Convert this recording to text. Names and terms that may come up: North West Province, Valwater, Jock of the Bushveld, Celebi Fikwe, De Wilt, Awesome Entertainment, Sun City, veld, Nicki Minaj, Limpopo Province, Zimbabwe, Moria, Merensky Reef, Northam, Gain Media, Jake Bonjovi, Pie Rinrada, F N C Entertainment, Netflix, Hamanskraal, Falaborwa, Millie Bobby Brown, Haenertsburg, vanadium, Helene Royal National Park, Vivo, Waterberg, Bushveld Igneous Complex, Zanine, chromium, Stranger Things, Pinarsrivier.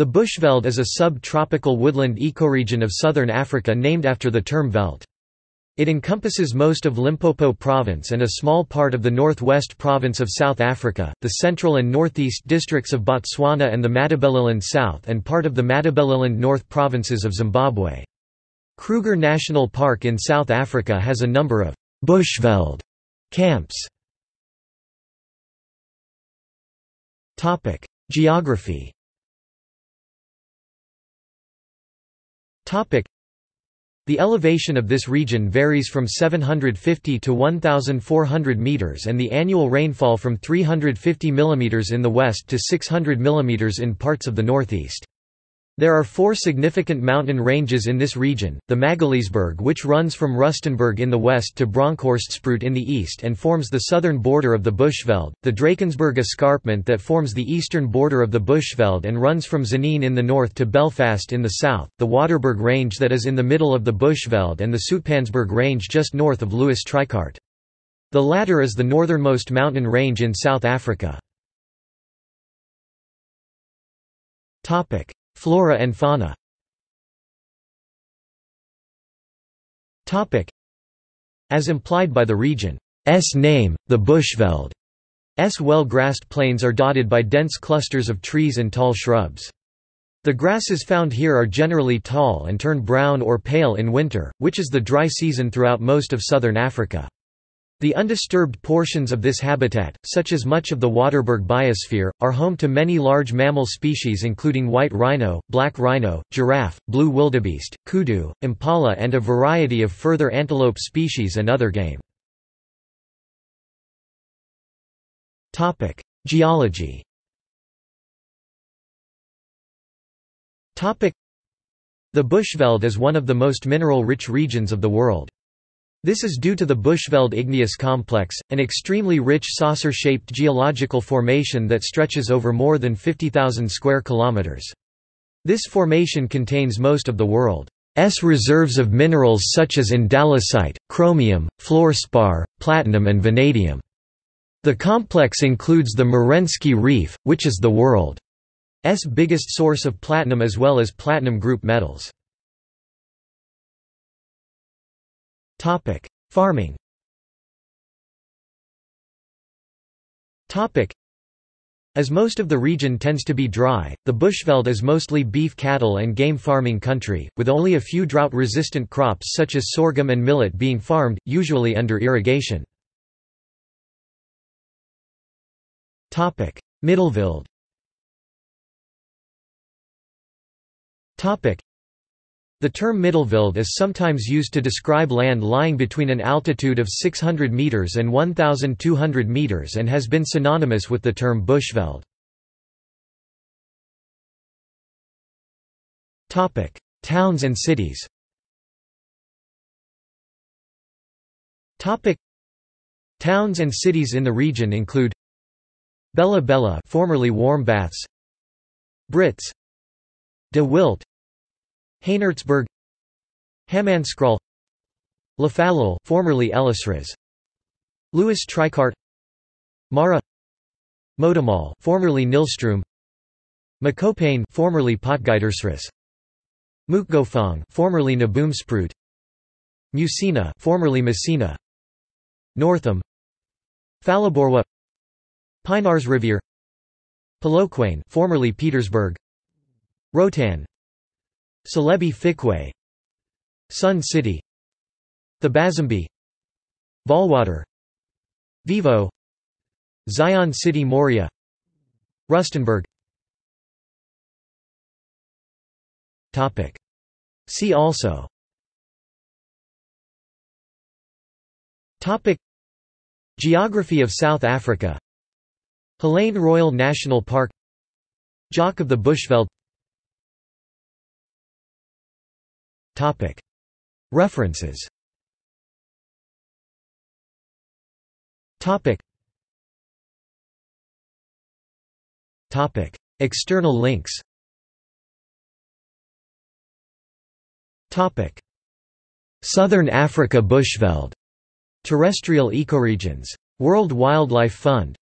The Bushveld is a sub-tropical woodland ecoregion of southern Africa named after the term veld. It encompasses most of Limpopo Province and a small part of the North West Province of South Africa, the central and northeast districts of Botswana and the Matabeleland South, and part of the Matabeleland North provinces of Zimbabwe. Kruger National Park in South Africa has a number of Bushveld camps. Geography. The elevation of this region varies from 750 to 1,400 meters, and the annual rainfall from 350 mm in the west to 600 mm in parts of the northeast. There are four significant mountain ranges in this region, the Magaliesberg, which runs from Rustenburg in the west to Bronkhorstspruit in the east and forms the southern border of the Bushveld, the Drakensberg escarpment that forms the eastern border of the Bushveld and runs from Zanine in the north to Belfast in the south, the Waterberg range that is in the middle of the Bushveld, and the Soutpansberg range just north of Louis Trichardt. The latter is the northernmost mountain range in South Africa. Flora and fauna. As implied by the region's name, the Bushveld's well-grassed plains are dotted by dense clusters of trees and tall shrubs. The grasses found here are generally tall and turn brown or pale in winter, which is the dry season throughout most of southern Africa. The undisturbed portions of this habitat, such as much of the Waterberg biosphere, are home to many large mammal species including white rhino, black rhino, giraffe, blue wildebeest, kudu, impala, and a variety of further antelope species and other game. Geology. The Bushveld is one of the most mineral-rich regions of the world. This is due to the Bushveld Igneous Complex, an extremely rich saucer-shaped geological formation that stretches over more than 50,000 square kilometers. This formation contains most of the world's reserves of minerals such as andalusite, chromium, fluorspar, platinum and vanadium. The complex includes the Merensky Reef, which is the world's biggest source of platinum as well as platinum group metals. Farming. As most of the region tends to be dry, the Bushveld is mostly beef cattle and game farming country, with only a few drought-resistant crops such as sorghum and millet being farmed, usually under irrigation. Middleveld. The term middleveld is sometimes used to describe land lying between an altitude of 600 meters and 1,200 meters and has been synonymous with the term Bushveld. Topic: Towns and cities. Topic: Towns and cities in the region include Bella Bella, formerly Warm Baths, Brits, De Wilt, Haenertsburg, Hamanskraal, Lephalale, formerly Ellisres, Louis Trichardt, Mara, Motamal, formerly Nilstroom, Mokopane, formerly Potgietersrus, Mukgofong, formerly Naboomspruit, Musina, formerly Messina, Northam, Falaborwa, Pinarsrivier, Polokwane, formerly Petersburg, Rotan, Celebi Fikwe, Sun City, The Bazambi, Valwater, Vivo, Zion City Moria, Rustenburg. See also: Geography of South Africa, Helene Royal National Park, Jock of the Bushveld. References. External links. Southern Africa Bushveld. Terrestrial Ecoregions. World Wildlife Fund.